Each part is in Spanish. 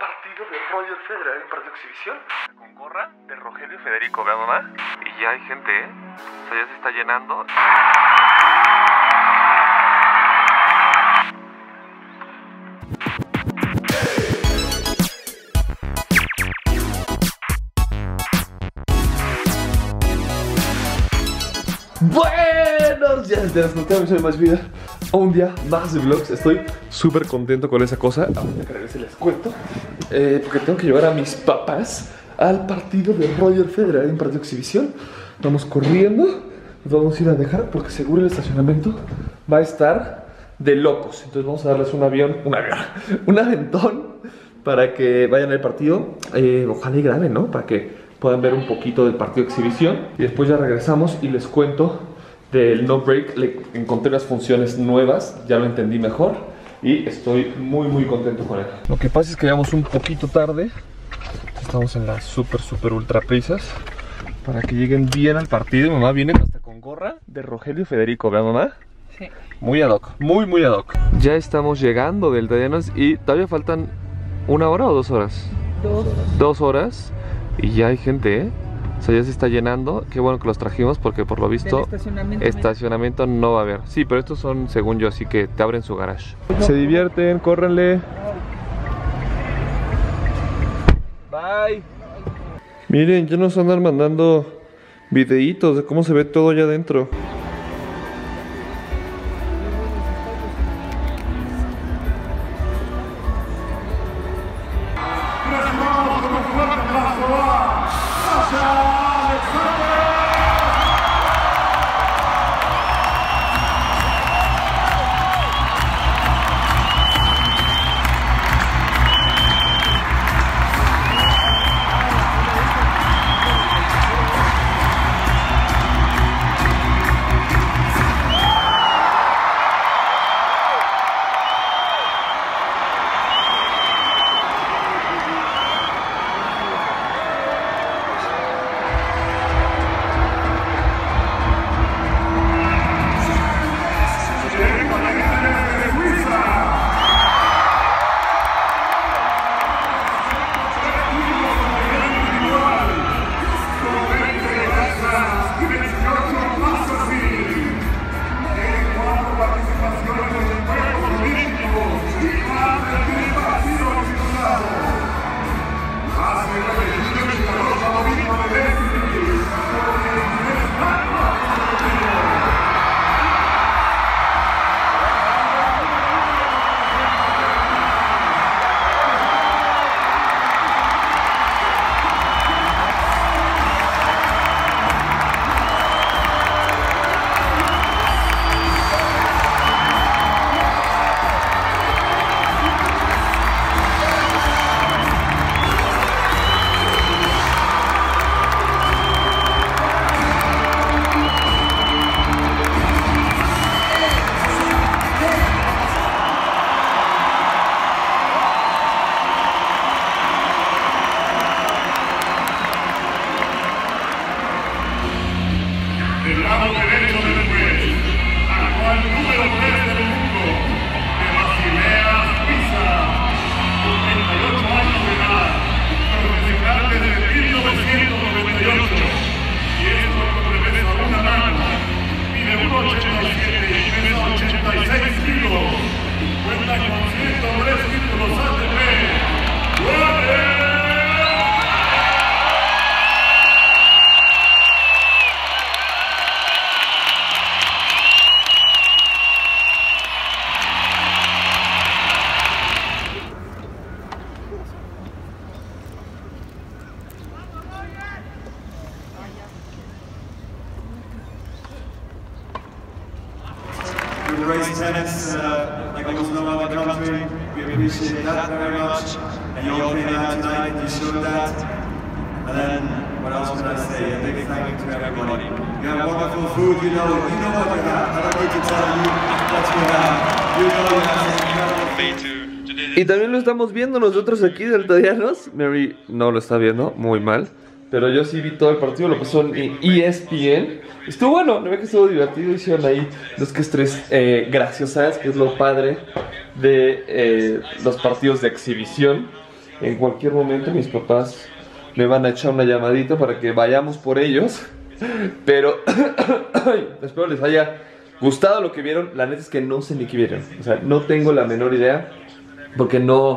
partido de Roger Federer, hay un partido de exhibición. Con gorra de Rogelio y Federico, vean nomás. Y ya hay gente, ¿eh? O sea, ya se está llenando. Buenos días, te las contamos, soy más vida. Un día más de vlogs, estoy súper contento con esa cosa. Ahora que regrese les cuento, porque tengo que llevar a mis papás al partido de Roger Federer, un partido de exhibición. Vamos corriendo, los vamos a ir a dejar porque seguro el estacionamiento va a estar de locos. Entonces vamos a darles un aventón para que vayan al partido, ojalá y graben, ¿no? Para que puedan ver un poquito del partido de exhibición. Y después ya regresamos y les cuento del no break. Le encontré las funciones nuevas, ya lo entendí mejor y estoy muy contento con él. Lo que pasa es que llegamos un poquito tarde, estamos en las super ultra prisas para que lleguen bien al partido. Mamá viene hasta con gorra de Rogelio y Federico, ¿verdad, mamá? Sí. Muy ad hoc, muy ad hoc. Ya estamos llegando del Tallanos y todavía faltan una hora o 2 horas. 2 horas. 2 horas y ya hay gente, ¿eh? O sea, ya se está llenando. Qué bueno que los trajimos porque por lo visto estacionamiento no va a haber. Sí, pero estos son, según yo, así que te abren su garage. Se divierten, córrenle. Bye. Miren, ya nos andan mandando videitos de cómo se ve todo allá adentro. Y también lo estamos viendo nosotros aquí del Tallanos. Mary no lo está viendo, muy mal. Pero yo sí vi todo el partido, lo pasó en ESPN. Estuvo bueno, la verdad que estuvo divertido. Hicieron ahí dos que tres graciosas, que es lo padre de los partidos de exhibición. en cualquier momento mis papás me van a echar una llamadita para que vayamos por ellos. Pero espero les haya gustado lo que vieron. La neta es que no sé ni qué vieron, o sea, no tengo la menor idea, porque no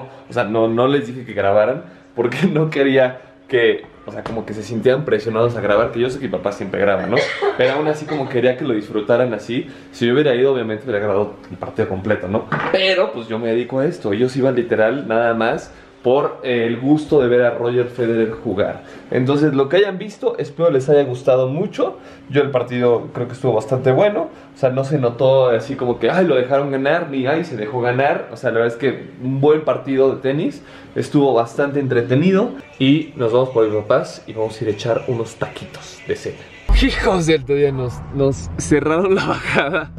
les dije que grabaran, porque no quería que, o sea, como que se sintieran presionados a grabar, que yo sé que mi papá siempre graba, ¿no? Pero aún así como quería que lo disfrutaran así. Si yo hubiera ido, obviamente hubiera grabado el partido completo, ¿no? Pero pues yo me dedico a esto. Ellos iban literal nada más por el gusto de ver a Roger Federer jugar. Entonces, lo que hayan visto, espero les haya gustado mucho. Yo el partido creo que estuvo bastante bueno. O sea, no se notó así como que, ay, lo dejaron ganar, ni ay, se dejó ganar. O sea, la verdad es que un buen partido de tenis. Estuvo bastante entretenido. Y nos vamos por mis papás y vamos a ir a echar unos taquitos de cena. Hijos del otro día nos cerraron la bajada.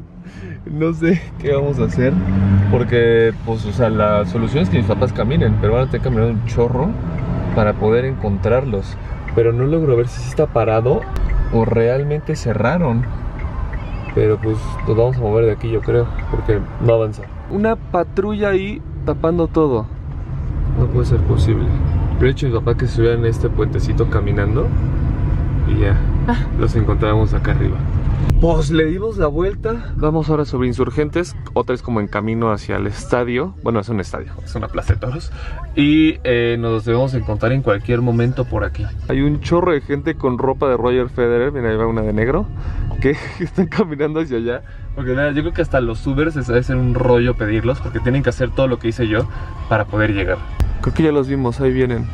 No sé qué vamos a hacer, porque pues, o sea, la solución es que mis papás caminen, pero van a tener que caminar un chorro para poder encontrarlos. Pero no logro ver si está parado o realmente cerraron. Pero pues nos vamos a mover de aquí, yo creo, porque no avanza. Una patrulla ahí tapando todo. No puede ser posible. Pero he dicho a mi papá que subieran este puentecito caminando y ya los encontramos acá arriba. Pues le dimos la vuelta. Vamos ahora sobre Insurgentes. Otra es como en camino hacia el estadio. Bueno, es un estadio, es una plaza de toros. Y nos debemos encontrar en cualquier momento por aquí. Hay un chorro de gente con ropa de Roger Federer. Mira, ahí va una de negro, que están caminando hacia allá. Porque mira, yo creo que hasta los Ubers es hacer un rollo pedirlos, porque tienen que hacer todo lo que hice yo para poder llegar. Creo que ya los vimos, ahí vienen.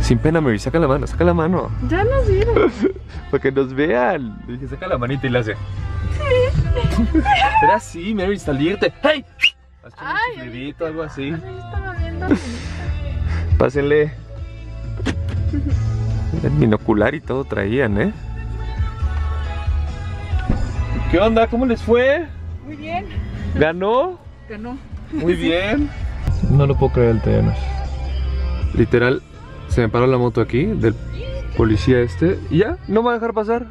Sin pena, Mary, saca la mano, saca la mano. Ya nos vieron. Para que nos vean. Dije, saca la manita y la hace. Era así, Mary, salirte. ¡Hey! Haz un chiflidito, algo así. Ay, yo estaba viendo. Pásenle. El binocular y todo traían, ¿eh? ¿Qué onda? ¿Cómo les fue? Muy bien. ¿Ganó? Ganó. Muy bien. No lo puedo creer el terreno. Literal. Se me paró la moto aquí, del policía este, y ya, no me va a dejar pasar.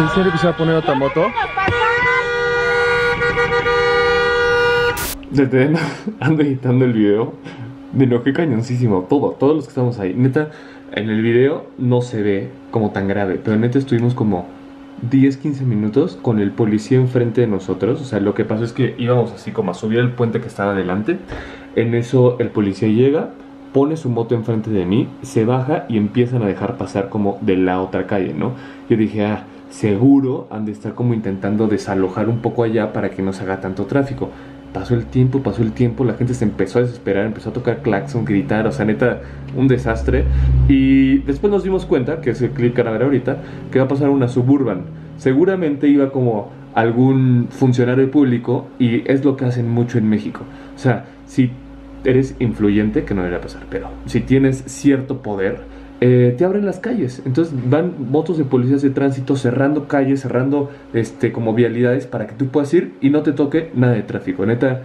¿En serio que se va a poner otra moto? Detén, ando editando el video. Me enojé cañoncísimo, todos los que estamos ahí. Neta, en el video no se ve como tan grave, pero neta estuvimos como 10-15 minutos con el policía enfrente de nosotros. O sea, lo que pasó es que íbamos así como a subir el puente que estaba adelante. En eso el policía llega, pone su moto enfrente de mí, se baja y empiezan a dejar pasar como de la otra calle, ¿no? Yo dije, ah, seguro han de estar como intentando desalojar un poco allá para que no se haga tanto tráfico. Pasó el tiempo, la gente se empezó a desesperar, empezó a tocar claxon, gritar, o sea, neta, un desastre. Y después nos dimos cuenta, que es el clip que van a ver ahorita, que va a pasar una Suburban. Seguramente iba como algún funcionario público, y es lo que hacen mucho en México. O sea, si eres influyente, que no debería pasar, pero si tienes cierto poder, te abren las calles. Entonces van motos de policías de tránsito cerrando calles, cerrando como vialidades para que tú puedas ir y no te toque nada de tráfico. Neta,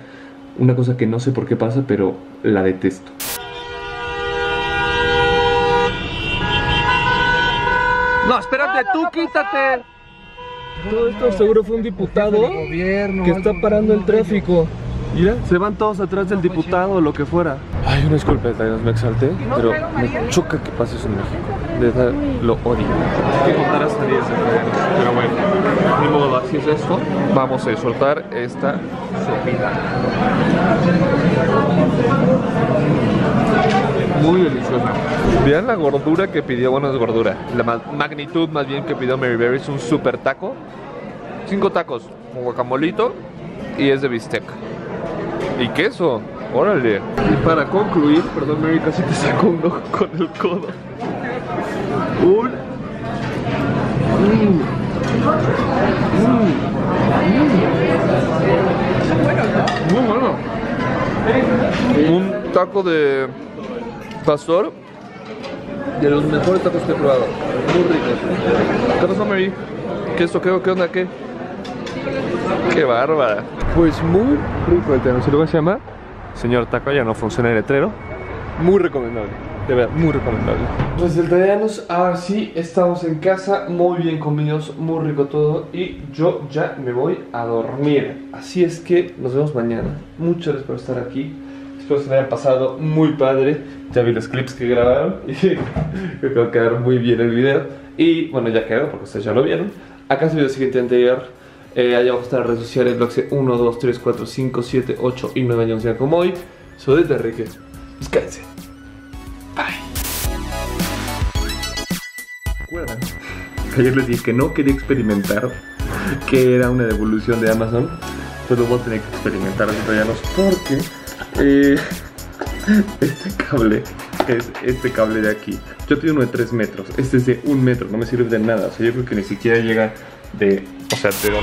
una cosa que no sé por qué pasa, pero la detesto. No, espérate, tú quítate. Todo esto seguro fue un diputado que está parando el tráfico. Mira, se van todos atrás del diputado o lo que fuera. Ay, una disculpa, me exalté, pero me choca que pases en México. De verdad, lo odio. Hay que contar hasta 10, pero bueno, ni modo, así es esto. Vamos a soltar esta cejita. Muy deliciosa. Vean la gordura que pidió, bueno, es gordura. La magnitud más bien que pidió Mary Berry es un super taco. 5 tacos, un guacamolito y es de bistec. Y queso, órale. Y para concluir, perdón Mary, casi te saco un ojo con el codo. Muy bueno. Un taco de pastor, de los mejores tacos que he probado. Muy rico. ¿Qué pasó Mary? ¿Qué es esto? ¿Qué onda? ¿Qué? ¡Qué bárbara! Pues muy rico el terreno. ¿Se lo va a llamar? Señor Taco, ya no funciona el letrero. Muy recomendable. de verdad muy recomendable. Vegetarianos, ahora sí, estamos en casa, muy bien comidos, muy rico todo, y yo ya me voy a dormir. Así es que nos vemos mañana. Muchas gracias por estar aquí. Espero que se me haya pasado muy padre. Ya vi los clips que grabaron y creo que va a quedar muy bien el video. Y bueno, ya quedó porque ustedes ya lo vieron. Acá se vio el siguiente anterior. Allá vamos a estar en redes sociales, blogs 1, 2, 3, 4, 5, 7, 8 y 9 años ya como hoy. Soy de Enrique. Descansen. Bye. ¿Recuerdan? Ayer les dije que no quería experimentar, que era una devolución de Amazon. Pues lo voy a tener que experimentar, vegetarianos, porque este cable de aquí. Yo tengo uno de 3 metros, este es de 1 metro, no me sirve de nada. O sea, yo creo que ni siquiera llega de... O sea, te da...